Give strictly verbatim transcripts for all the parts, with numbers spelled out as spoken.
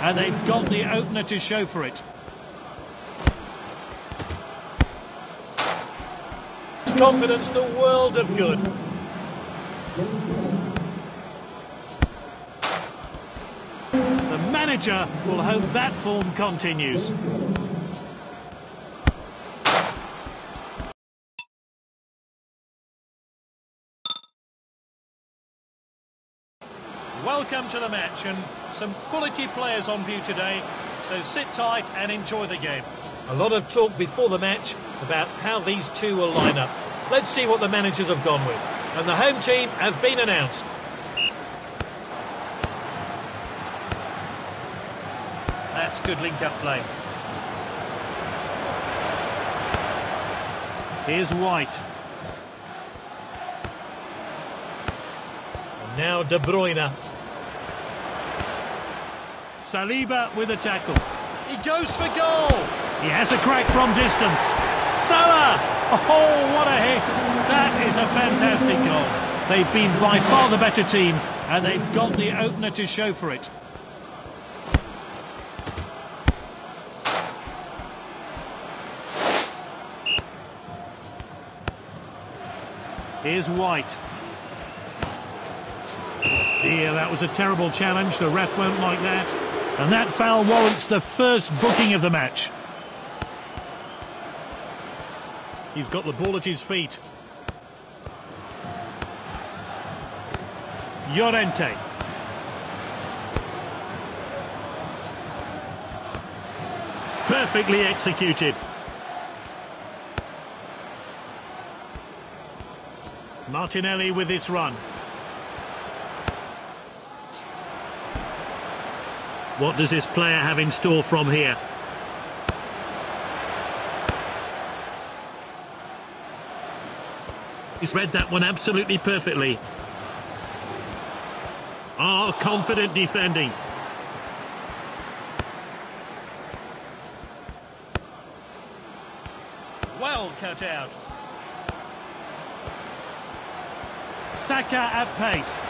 And they've got the opener to show for it. His confidence, the world of good. The manager will hope that form continues. Welcome to the match, and some quality players on view today, so sit tight and enjoy the game. A lot of talk before the match about how these two will line up. Let's see what the managers have gone with. And the home team have been announced. That's good link-up play. Here's White. Now De Bruyne. Saliba with a tackle. He goes for goal. He has a crack from distance. Salah! Oh, what a hit. That is a fantastic goal. They've been by far the better team, and they've got the opener to show for it. Here's White. Dear, that was a terrible challenge. The ref won't like that. And that foul warrants the first booking of the match. He's got the ball at his feet. Llorente. Perfectly executed. Martinelli with this run. What does this player have in store from here? He's read that one absolutely perfectly. Oh, confident defending. Well cut out. Saka at pace.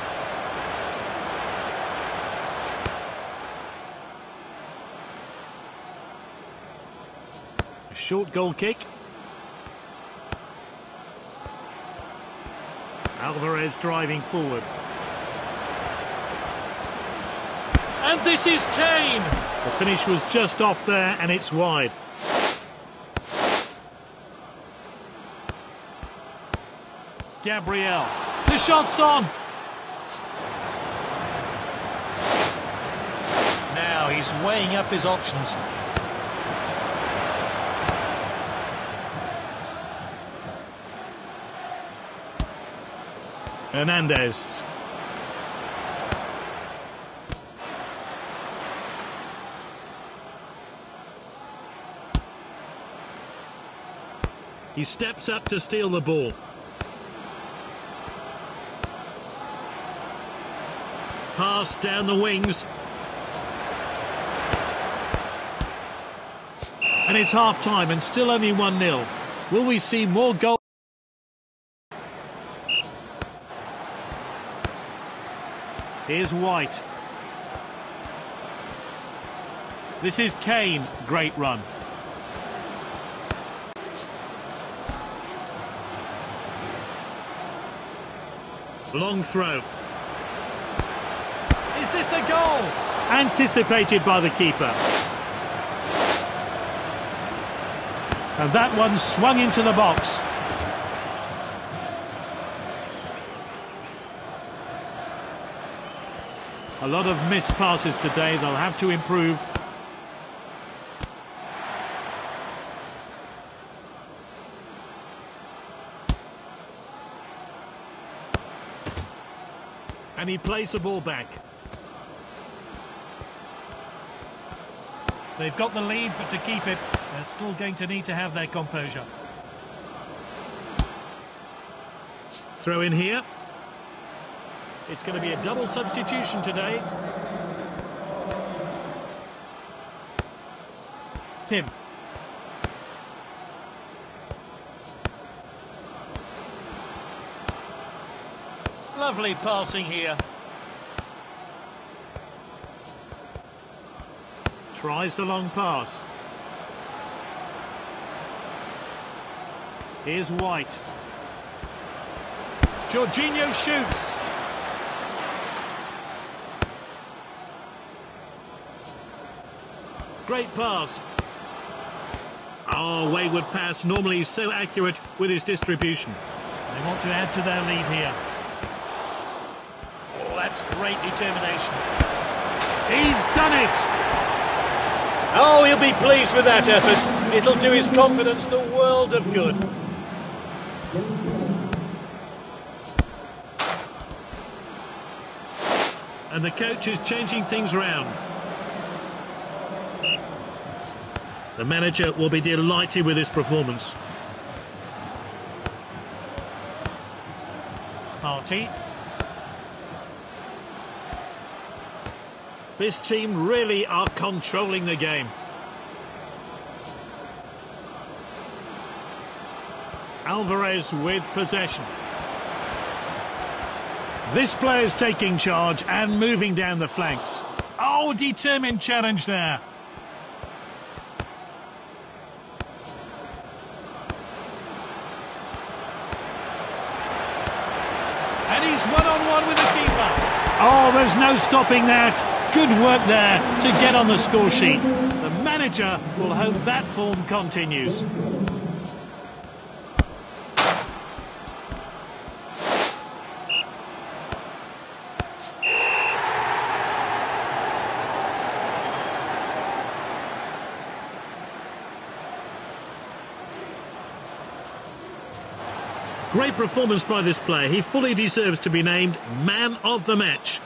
Short goal kick. Alvarez driving forward. And this is Kane. The finish was just off there, and it's wide. Gabriel. The shot's on. Now he's weighing up his options. Hernandez. He steps up to steal the ball. Pass down the wings. And it's half-time and still only one nil. Will we see more goals? Here's White. This is Kane. Great run. Long throw. Is this a goal? Anticipated by the keeper. And that one swung into the box. A lot of missed passes today, they'll have to improve. And he plays the ball back. They've got the lead, but to keep it, they're still going to need to have their composure. Throw in here. It's going to be a double substitution today. Kim. Lovely passing here. Tries the long pass. Here's White. Jorginho shoots. Great pass. Oh, wayward pass, normally so accurate with his distribution. They want to add to their lead here. Oh, that's great determination. He's done it! Oh, he'll be pleased with that effort. It'll do his confidence the world of good. And the coach is changing things round. The manager will be delighted with his performance. Partey. This team really are controlling the game. Alvarez with possession. This player's taking charge and moving down the flanks. Oh, determined challenge there. One-on-one with the keeper. Oh, there's no stopping that. Good work there to get on the score sheet. The manager will hope that form continues. Great performance by this player. He fully deserves to be named man of the match.